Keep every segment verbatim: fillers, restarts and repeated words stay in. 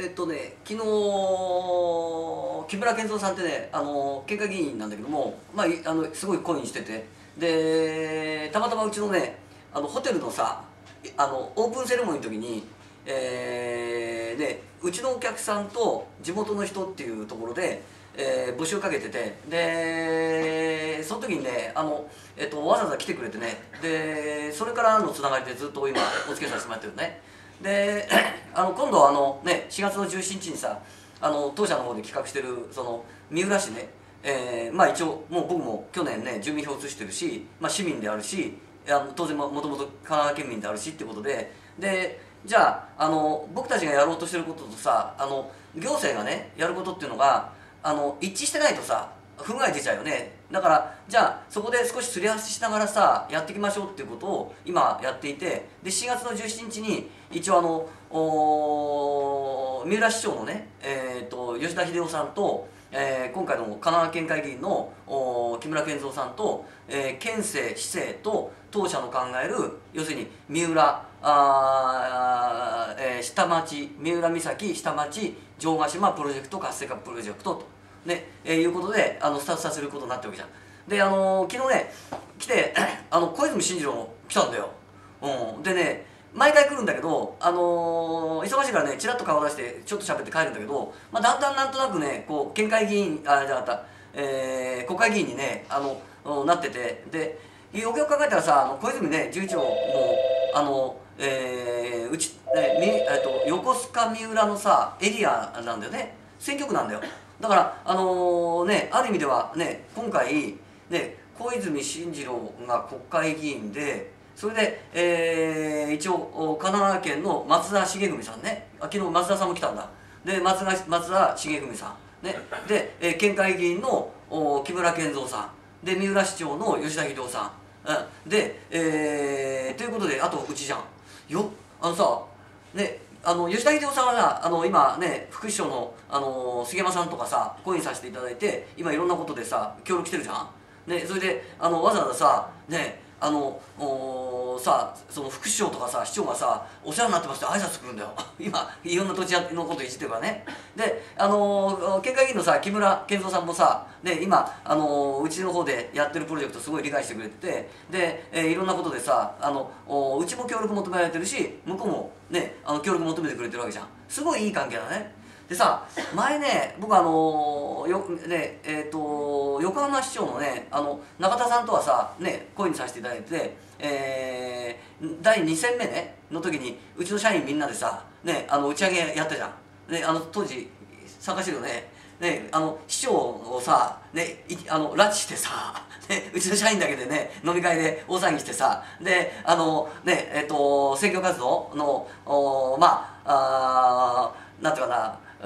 えっとね、昨日木村健三さんってね、あの県会議員なんだけども、まあ、あのすごい懇意してて、でたまたまうちのねあのホテルのさあのオープンセレモニーの時に、えー、でうちのお客さんと地元の人っていうところで、えー、募集かけてて、でその時にねあの、えっと、わざわざ来てくれてね、でそれからのつながりでずっと今お付き合いさせてもらってるね。であの今度あの、ね、しがつのじゅうしちにちにさあの当社の方で企画してるその三浦市ね、えー、まあ一応もう僕も去年ね住民票移してるし、まあ、市民であるし、あの当然もともと神奈川県民であるしっていうことで、でじゃあ、 あの僕たちがやろうとしてることとさあの行政がねやることっていうのがあの一致してないとさ不具合出ちゃうよね。だからじゃあそこで少しすり合わせしながらさやっていきましょうっていうことを今やっていて、でしちがつのじゅうしちにちに一応あの三浦市長のね、えー、と吉田秀夫さんと、えー、今回の神奈川県会議員の木村健三さんと、えー、県政市政と当社の考える要するに三浦あ、えー、下町三浦岬下町城ヶ島プロジェクト活性化プロジェクトと。ねえー、いうことであのスタートさせることになってるわけじゃん。であのー、昨日ね来てあの小泉進次郎来たんだよ、うん、でね毎回来るんだけど、あのー、忙しいからねちらっと顔出してちょっと喋って帰るんだけど、まあ、だんだんなんとなくねこう県会議員あじゃなかった、えー、国会議員にねあのなってて、でよくよく考えたらさあの小泉ねじゅういち号もあの、えー、うち、ねみえっと、横須賀三浦のさエリアなんだよね、選挙区なんだよ。だから、あのーね、ある意味では、ね、今回、ね、小泉進次郎が国会議員で、それで、えー、一応神奈川県の松田重文さんね、あ昨日松田さんも来たんだ、で 松, 松田重文さん、ね、で、えー、県会議員の木村健三さんで、三浦市長の吉田秀夫さん、うん、で、えー、ということで、あとうちじゃんよ、あのさねあの吉田秀夫さんはさあの今ね副市長の、あのー、杉山さんとかさ懇意させていただいて今いろんなことでさ協力してるじゃん、ね、それであのわざわざさねあのさその副市長とかさ市長がさお世話になってますって挨拶来るんだよ今いろんな土地のこといじってるからね。であのー、県会議員のさ木村健三さんもさ、ね、今、あのー、うちの方でやってるプロジェクトすごい理解してくれてて、で、えー、いろんなことでさあのうちも協力求められてるし向こうも、ね、あの協力求めてくれてるわけじゃん。すごいいい関係だね。でさ前ね僕あのー、よねえっ、ー、と横浜市長のねあの中田さんとはさね懇意にさせていただいて、えー、だいにせんめねの時にうちの社員みんなでさねあの打ち上げやったじゃん。ねあの当時参加してるよね。ねあの市長をさねあの拉致してさ、ね、うちの社員だけでね飲み会で大騒ぎしてさ、であのねえっ、ー、と選挙活動のおまああなんていうかなう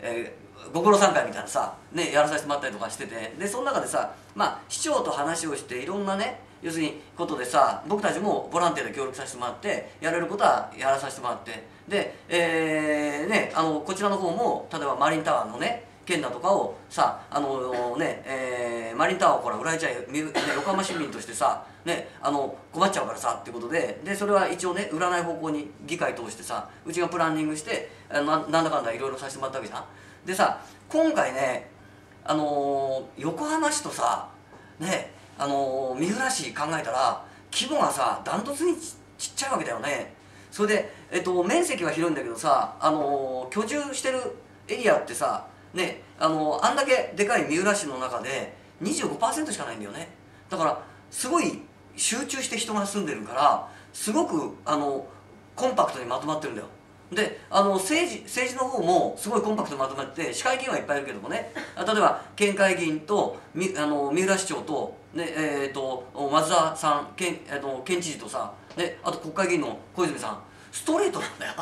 えー、ご苦労参加みたいなさ、ね、やらさせてもらったりとかしてて、でその中でさ、まあ、市長と話をしていろんなね要するにことでさ僕たちもボランティアで協力させてもらってやれることはやらさせてもらって、で、えーね、あのこちらの方も例えばマリンタワーのね件だとかをさあのね、えー、マリンタワーをほら売られちゃい、ね、横浜市民としてさ、ね、あの困っちゃうからさっていうことで、でそれは一応ね売らない方向に議会通してさうちがプランニングしてな, なんだかんだいろいろさせてもらったわけじゃん。でさ今回ね、あのー、横浜市とさ、ねあのー、三浦市考えたら規模がさダントツに ち, ちっちゃいわけだよね。それで、えっと、面積は広いんだけどさ、あのー、居住してるエリアってさね、あのあんだけでかい三浦市の中で にじゅうごパーセント しかないんだよね。だからすごい集中して人が住んでるからすごくあのコンパクトにまとまってるんだよ。であの政治、政治の方もすごいコンパクトにまとまってて市会議員はいっぱいいるけどもね、例えば県会議員とみあの三浦市長と、ねえー、と松田さん 県,、えー、と県知事とさ、ね、あと国会議員の小泉さんストレートなんだよ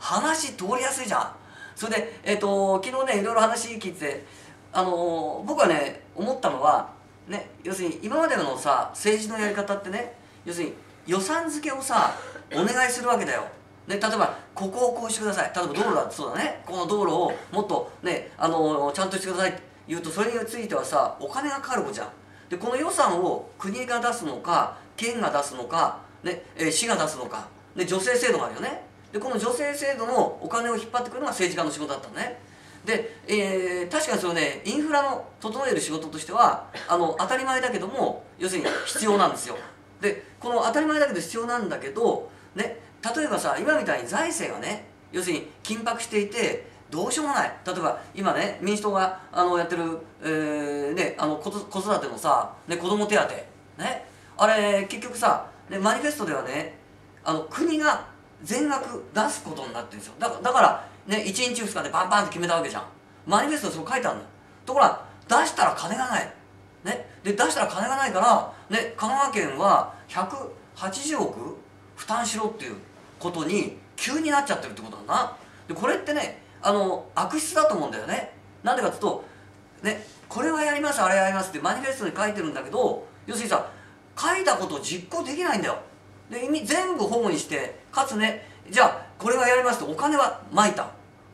話通りやすいじゃん。それで、えー、と昨日ねいろいろ話聞いて、あのー、僕はね思ったのは、ね、要するに今までのさ政治のやり方ってね要するに予算付けをさお願いするわけだよ、ね、例えばここをこうしてください、例えば道路だってそうだね、この道路をもっとね、あのー、ちゃんとしてくださいって言うとそれについてはさお金がかかることじゃん。でこの予算を国が出すのか県が出すのか、ね、市が出すのかで助成制度があるよね。でこの助成制度のお金を引っ張ってくるのが政治家の仕事だったのね。で、えー、確かにそれね、インフラの整える仕事としてはあの当たり前だけども、要するに必要なんですよ。でこの当たり前だけど必要なんだけど、ね、例えばさ、今みたいに財政がね、要するに緊迫していてどうしようもない、例えば今ね、民主党があのやってる、えーね、あの子育てのさ、ね、子ども手当、ね、あれ結局さ、ね、マニフェストではね、あの国が全額出すことになってるんですよ。だから、だからね、いちにちふつかでバンバンって決めたわけじゃん。マニフェストにそう書いてあるのよ。ところが出したら金がない、ね、で出したら金がないから、ね、神奈川県はひゃくはちじゅうおく負担しろっていうことに急になっちゃってるってことなんだな。でこれってね、あの悪質だと思うんだよね。なんでかっていうと、ね、これはやります、あれやりますってマニフェストに書いてるんだけど、要するにさ、書いたことを実行できないんだよ。で全部保護にして、かつね、じゃあこれはやりますとお金はまいた、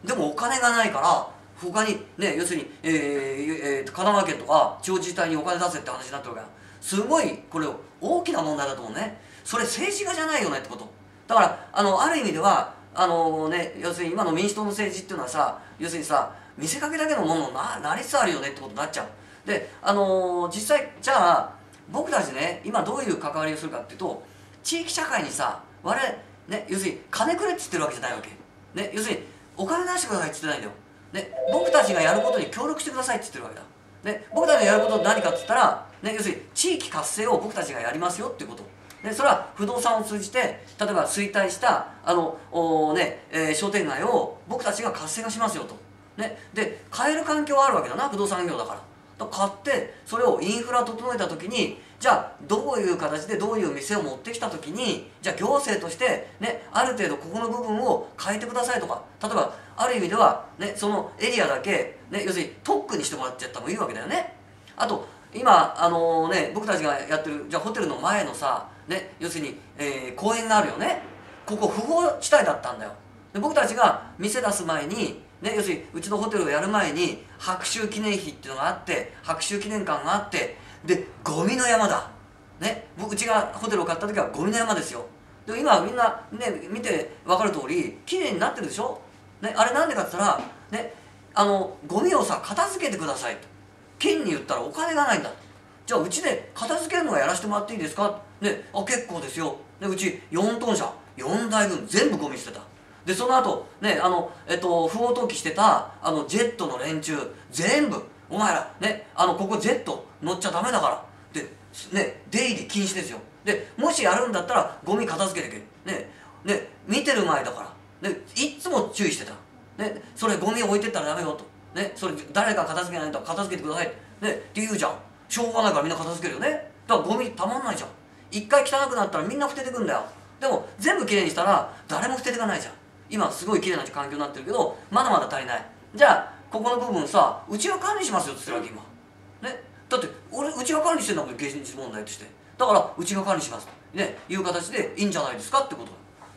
でもお金がないから他にね、要するに、えーえー、神奈川県とか地方自治体にお金出せって話になってるわけだ。すごいこれ大きな問題だと思うね。それ政治家じゃないよねってこと。だからあのある意味ではあのね、要するに今の民主党の政治っていうのはさ、要するにさ、見せかけだけのものに な, なりつつあるよねってことになっちゃう。であのー、実際じゃあ僕たちね、今どういう関わりをするかっていうと、地域社会にさ、我々ね、要するに金くれって言ってるわけじゃないわけ、ね、要するにお金出してくださいって言ってないんだよ、ね、僕たちがやることに協力してくださいって言ってるわけだ、ね、僕たちがやること何かって言ったら、ね、要するに地域活性を僕たちがやりますよっていうこと。でそれは不動産を通じて、例えば衰退したあのお、ねえー、商店街を僕たちが活性化しますよと、ね、で買える環境はあるわけだな、不動産業だから。買ってそれをインフラ整えた時に、じゃあどういう形でどういう店を持ってきた時に、じゃあ行政としてね、ある程度ここの部分を変えてくださいとか、例えばある意味ではね、そのエリアだけ、ね、要するに特区にしてもらっちゃった方がいいわけだよね。あと今あのね、僕たちがやってるじゃあホテルの前のさ、ね、要するに、えー、公園があるよね。ここ不法地帯だったんだよ。で僕たちが店出す前にね、要するにうちのホテルをやる前に白州記念碑っていうのがあって、白州記念館があって、でゴミの山だ、ね、僕うちがホテルを買った時はゴミの山ですよ。で今みんな、ね、見て分かる通りきれいになってるでしょ、ね、あれなんでかって言ったら、ね、あのゴミをさ片付けてくださいと県に言ったらお金がないんだ。じゃあうちで片付けるのはやらせてもらっていいですか、ね、あ結構ですよ。でうちよんとんしゃよんだいぶん全部ゴミ捨てた。でその後ね、あの、えっと、不法投棄してたあのジェットの連中全部お前らね、あのここジェット乗っちゃダメだからで、ね、出入り禁止ですよ。でもしやるんだったらゴミ片付けてけ、ねね、見てる前だから、ね、いつも注意してた、ね、それゴミ置いてったらダメよと、ね、それ誰か片付けないと片付けてください、ね、って言うじゃん。しょうがないからみんな片付けるよね。だからゴミたまんないじゃん。一回汚くなったらみんな捨ててくんだよ。でも全部きれいにしたら誰も捨ててかないじゃん。今すごい綺麗な環境になってるけどまだまだ足りない。じゃあここの部分さ、うちが管理しますよって言ってるわけ今、ね、だって俺うちが管理してんだもん現実問題として。だからうちが管理しますと、ね、いう形でいいんじゃないですかってこと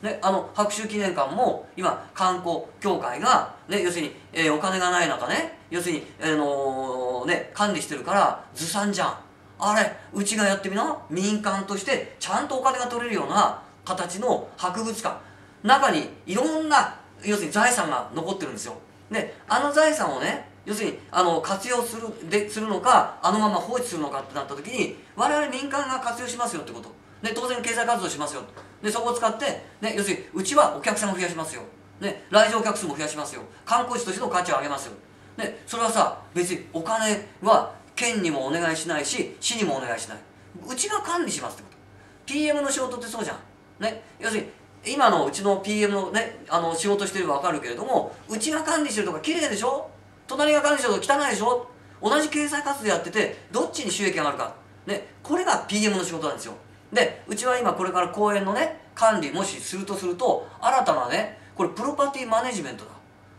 だ、ね、あの白州記念館も今観光協会が、ね、要するに、えー、お金がない中ね、要するに、あのーね、管理してるからずさんじゃん。あれうちがやってみな、民間としてちゃんとお金が取れるような形の博物館、中にいろんな要するに財産が残ってるんですよ。であの財産をね、要するにあの活用するでするのか、あのまま放置するのかってなった時に我々民間が活用しますよってことで、当然経済活動しますよ。でそこを使って、ね、要するにうちはお客さんを増やしますよ、ね、来場客数も増やしますよ、観光地としての価値を上げますよ。でそれはさ、別にお金は県にもお願いしないし市にもお願いしない、うちが管理しますってこと。 ピーエム の仕事ってそうじゃん、ね、要するに今のうちの ピーエム のね、あの仕事してるの分かるけれども、うちが管理してるとこ綺麗でしょ、隣が管理してるとこ汚いでしょ、同じ経済活動やっててどっちに収益が上がるか、ね、これが ピーエム の仕事なんですよ。でうちは今これから公園のね管理もしするとすると、新たなね、これプロパティマネジメント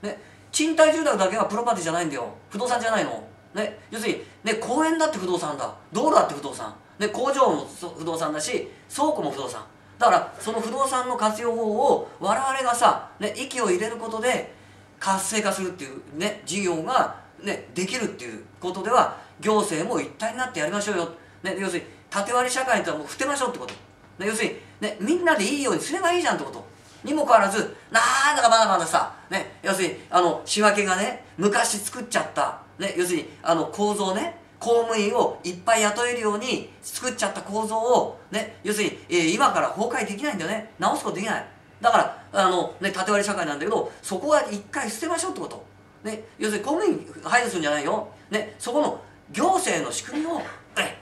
だ、ね、賃貸住宅だけがプロパティじゃないんだよ、不動産じゃないの、ね、要するに、ね、公園だって不動産だ、道路だって不動産、ね、工場も不動産だし倉庫も不動産だから、その不動産の活用法を我々がさ、ね、息を入れることで活性化するっていうね、事業が、ね、できるっていうことでは行政も一体になってやりましょうよ、ね、要するに縦割り社会ってのはもう捨てましょうってこと、ね、要するに、ね、みんなでいいようにすればいいじゃんってこと、にもかかわらず、なんだかまだまださ、ね、要するにあの仕分けがね、昔作っちゃった、ね、要するにあの構造ね、公務員をいっぱい雇えるように作っちゃった構造を、ね、要するに、えー、今から崩壊できないんだよね、直すことできない。だからあの、ね、縦割り社会なんだけど、そこは一回捨てましょうってこと、ね、要するに公務員排除するんじゃないよ、ね、そこの行政の仕組みを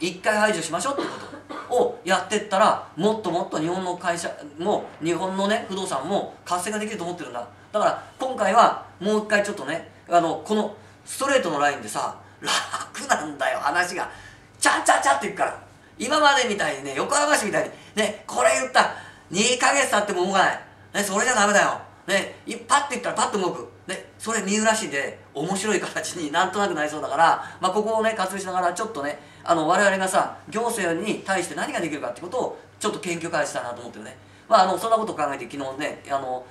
一回排除しましょうってことをやってったら、もっともっと日本の会社も日本のね不動産も活性化できると思ってるんだ。だから今回はもう一回ちょっとね、あのこのストレートのラインでさ、楽なんだよ話が、チャチャチャっていくから。今までみたいにね、横浜市みたいにね、これ言ったにかげつ経っても動かない、ね、それじゃダメだよ、ね、パッていったらパッと動く、ね、それ三浦市で面白い形になんとなくなりそうだから、まあ、ここをね活用しながらちょっとね、あの我々がさ行政に対して何ができるかってことをちょっと研究開始したいなと思ってるね。まあ、あのそんなことを考えて昨日ね、あの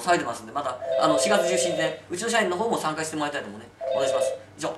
騒いでますんで、またあのしがつじゅうしちにちで、ね、うちの社員の方も参加してもらいたいと思うね。お願いします。以上。